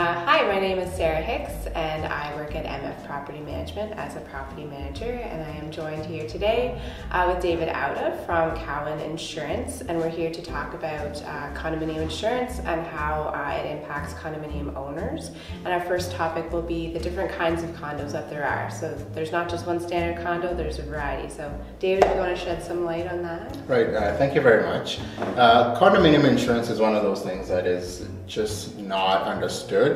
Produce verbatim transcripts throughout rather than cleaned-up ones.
Uh, hi, my name is Sarah Hicks and I work at M F Property Management as a property manager, and I am joined here today uh, with David Outa from Cowan Insurance, and we're here to talk about uh, condominium insurance and how uh, it impacts condominium owners. And our first topic will be the different kinds of condos that there are. So there's not just one standard condo, there's a variety. So David, if you want to shed some light on that. Right, uh, thank you very much. Uh, condominium insurance is one of those things that is just not understood.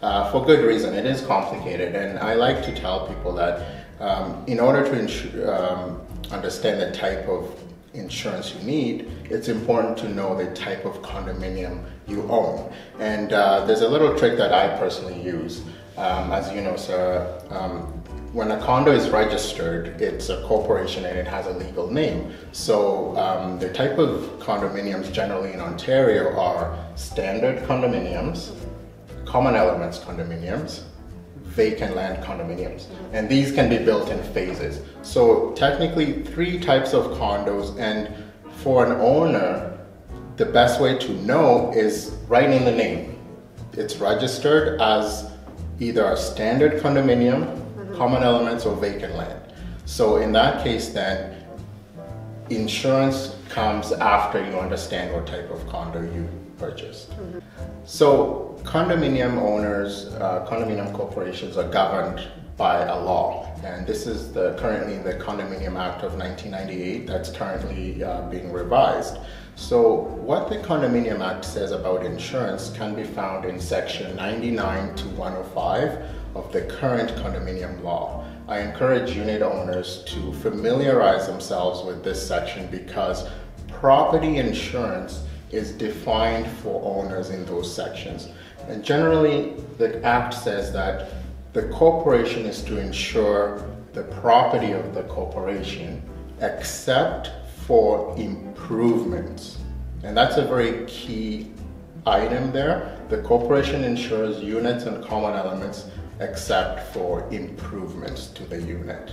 Uh, for good reason. It is complicated, and I like to tell people that um, in order to um, understand the type of insurance you need, it's important to know the type of condominium you own. And uh, there's a little trick that I personally use. Um, as you know, sir, um, when a condo is registered, it's a corporation and it has a legal name. So um, the type of condominiums generally in Ontario are standard condominiums, common elements condominiums, vacant land condominiums, and these can be built in phases. So technically three types of condos, and for an owner, the best way to know is right in the name. It's registered as either a standard condominium, mm-hmm. common elements, or vacant land. So in that case then, insurance comes after you understand what type of condo you purchase. Mm-hmm. So condominium owners, uh, condominium corporations are governed by a law, and this is the currently the Condominium Act of nineteen ninety-eight that's currently uh, being revised. So what the Condominium Act says about insurance can be found in section ninety-nine to one oh five of the current condominium law. I encourage unit owners to familiarize themselves with this section because property insurance is defined for owners in those sections. And generally, the Act says that the corporation is to insure the property of the corporation except for improvements. And that's a very key item there. The corporation insures units and common elements except for improvements to the unit.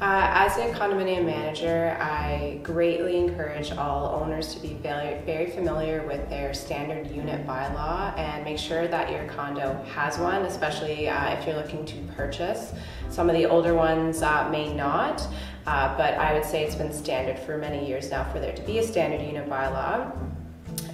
Uh, as a condominium manager, I greatly encourage all owners to be very, very familiar with their standard unit bylaw and make sure that your condo has one, especially uh, if you're looking to purchase. Some of the older ones uh, may not, uh, but I would say it's been standard for many years now for there to be a standard unit bylaw.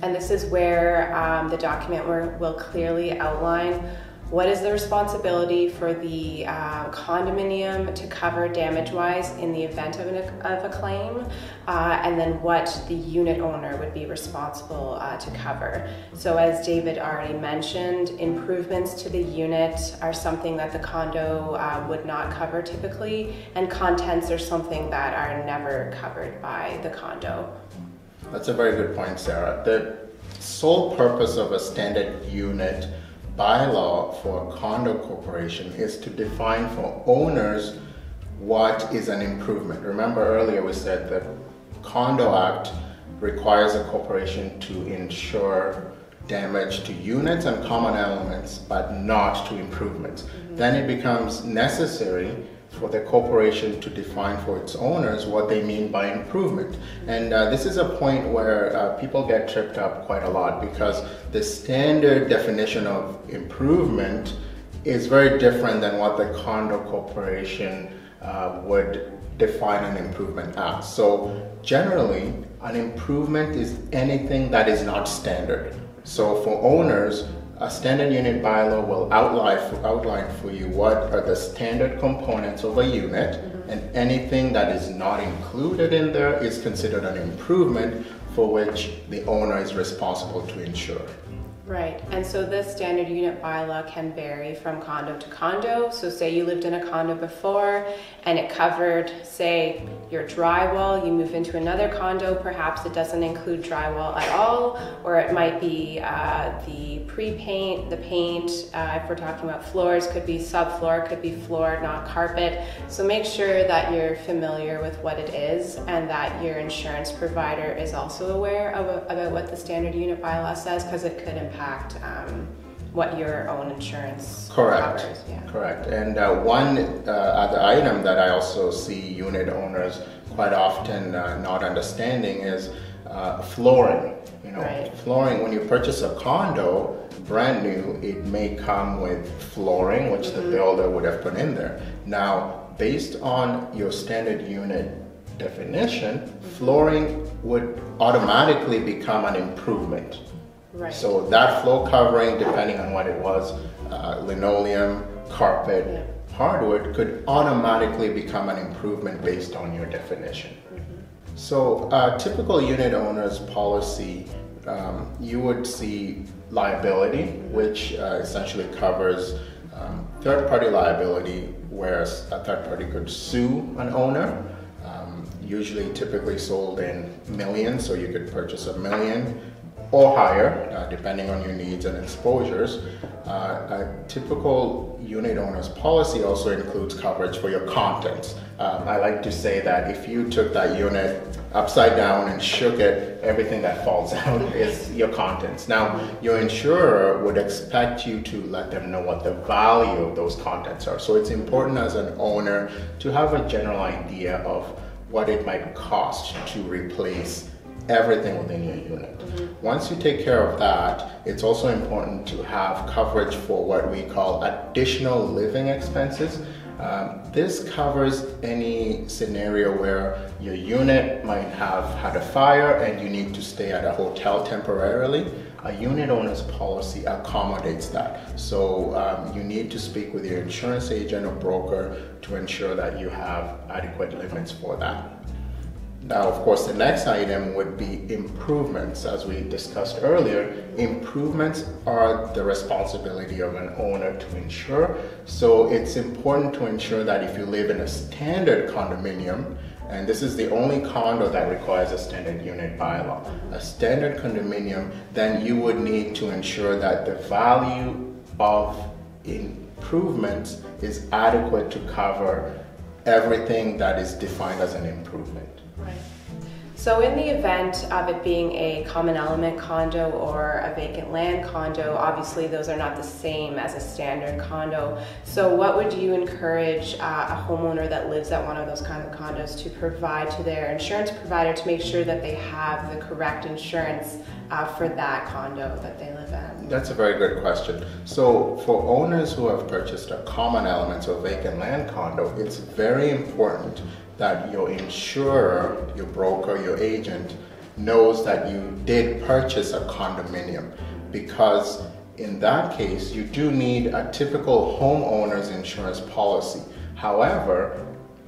And this is where um, the document will clearly outline what is the responsibility for the uh, condominium to cover damage-wise in the event of, an, of a claim, uh, and then what the unit owner would be responsible uh, to cover. So as David already mentioned, improvements to the unit are something that the condo uh, would not cover typically, and contents are something that are never covered by the condo. That's a very good point, Sarah. The sole purpose of a standard unit bylaw for a condo corporation is to define for owners what is an improvement. Remember earlier we said the Condo Act requires a corporation to insure damage to units and common elements but not to improvements. Mm-hmm. Then it becomes necessary for the corporation to define for its owners what they mean by improvement. And uh, this is a point where uh, people get tripped up quite a lot because the standard definition of improvement is very different than what the condo corporation uh, would define an improvement as. So generally, an improvement is anything that is not standard. So for owners, a standard unit bylaw will outline for, outline for you what are the standard components of a unit, mm-hmm. and anything that is not included in there is considered an improvement for which the owner is responsible to insure. Right, and so this standard unit bylaw can vary from condo to condo. So say you lived in a condo before and it covered, say, your drywall. You move into another condo, perhaps it doesn't include drywall at all, or it might be uh, the pre-paint, the paint, uh, if we're talking about floors, could be subfloor, could be floor, not carpet. So make sure that you're familiar with what it is and that your insurance provider is also aware of, about what the standard unit bylaw says, because it could impact impact um, what your own insurance correct. covers. Yeah. Correct. And uh, one uh, other item that I also see unit owners quite often uh, not understanding is uh, flooring. You know, right. Flooring, when you purchase a condo, brand new, it may come with flooring, which mm-hmm. the builder would have put in there. Now, based on your standard unit definition, flooring would automatically become an improvement. Right. So that floor covering, depending on what it was, uh, linoleum, carpet, yeah. hardwood, could automatically become an improvement based on your definition. Mm-hmm. So uh, typical unit owner's policy, um, you would see liability, which uh, essentially covers um, third-party liability, whereas a third party could sue an owner. Um, usually typically sold in millions, so you could purchase a million or higher, uh, depending on your needs and exposures. Uh, a typical unit owner's policy also includes coverage for your contents. Um, I like to say that if you took that unit upside down and shook it, everything that falls out is your contents. Now, your insurer would expect you to let them know what the value of those contents are. So it's important as an owner to have a general idea of what it might cost to replace everything within your unit. Mm-hmm. Once you take care of that, it's also important to have coverage for what we call additional living expenses. Um, this covers any scenario where your unit might have had a fire and you need to stay at a hotel temporarily. A unit owner's policy accommodates that. So um, you need to speak with your insurance agent or broker to ensure that you have adequate limits for that. Now, of course, the next item would be improvements. As we discussed earlier, improvements are the responsibility of an owner to insure. So it's important to ensure that if you live in a standard condominium, and this is the only condo that requires a standard unit bylaw, a standard condominium, then you would need to ensure that the value of improvements is adequate to cover everything that is defined as an improvement. Right. So in the event of it being a common element condo or a vacant land condo, obviously those are not the same as a standard condo. So what would you encourage uh, a homeowner that lives at one of those kind of condos to provide to their insurance provider to make sure that they have the correct insurance uh, for that condo that they live in? That's a very good question. So for owners who have purchased a common element or vacant land condo, it's very important that your insurer, your broker, your agent knows that you did purchase a condominium, because in that case you do need a typical homeowner's insurance policy. However,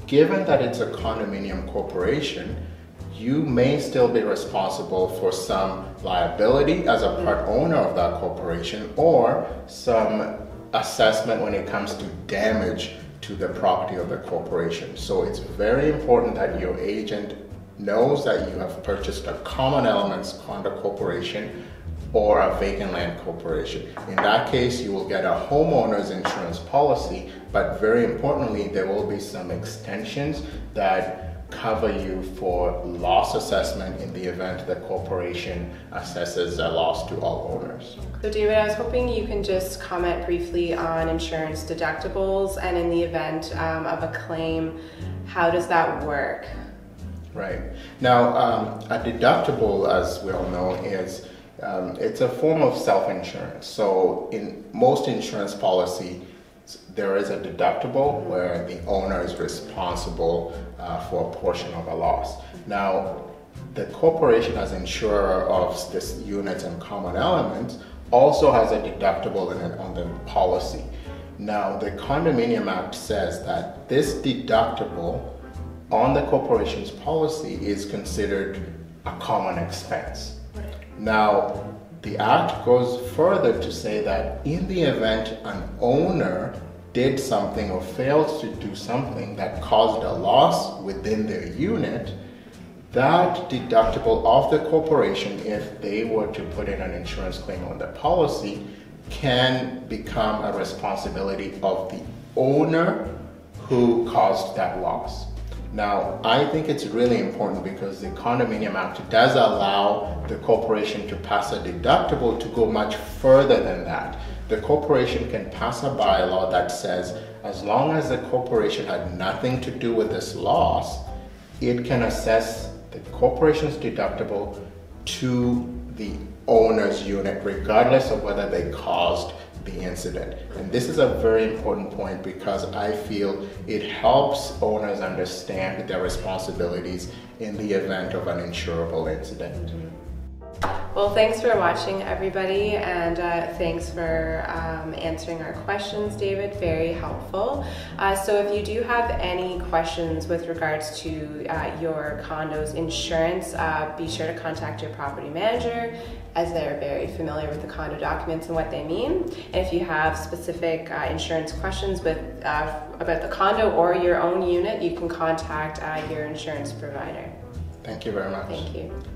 given that it's a condominium corporation, you may still be responsible for some liability as a part owner of that corporation or some assessment when it comes to damage to the property of the corporation. So it's very important that your agent knows that you have purchased a common elements condo corporation or a vacant land corporation. In that case, you will get a homeowner's insurance policy, but very importantly, there will be some extensions that cover you for loss assessment in the event the corporation assesses a loss to all owners. So David, I was hoping you can just comment briefly on insurance deductibles, and in the event um, of a claim, how does that work? Right. Now, um, a deductible, as we all know, is um, it's a form of self-insurance. So in most insurance policy, there is a deductible where the owner is responsible uh, for a portion of a loss. Now, the corporation as insurer of this units and common elements also has a deductible in it on the policy. Now, the Condominium Act says that this deductible on the corporation's policy is considered a common expense. Now, the Act goes further to say that in the event an owner did something or failed to do something that caused a loss within their unit, that deductible of the corporation, if they were to put in an insurance claim on the policy, can become a responsibility of the owner who caused that loss. Now, I think it's really important because the Condominium Act does allow the corporation to pass a deductible to go much further than that. The corporation can pass a bylaw that says, as long as the corporation had nothing to do with this loss, it can assess the corporation's deductible to the owner's unit, regardless of whether they caused the incident. And this is a very important point because I feel it helps owners understand their responsibilities in the event of an insurable incident. Well, thanks for watching, everybody, and uh, thanks for um, answering our questions, David. Very helpful. Uh, so if you do have any questions with regards to uh, your condo's insurance, uh, be sure to contact your property manager, as they're very familiar with the condo documents and what they mean. And if you have specific uh, insurance questions with uh, about the condo or your own unit, you can contact uh, your insurance provider. Thank you very much. Thank you.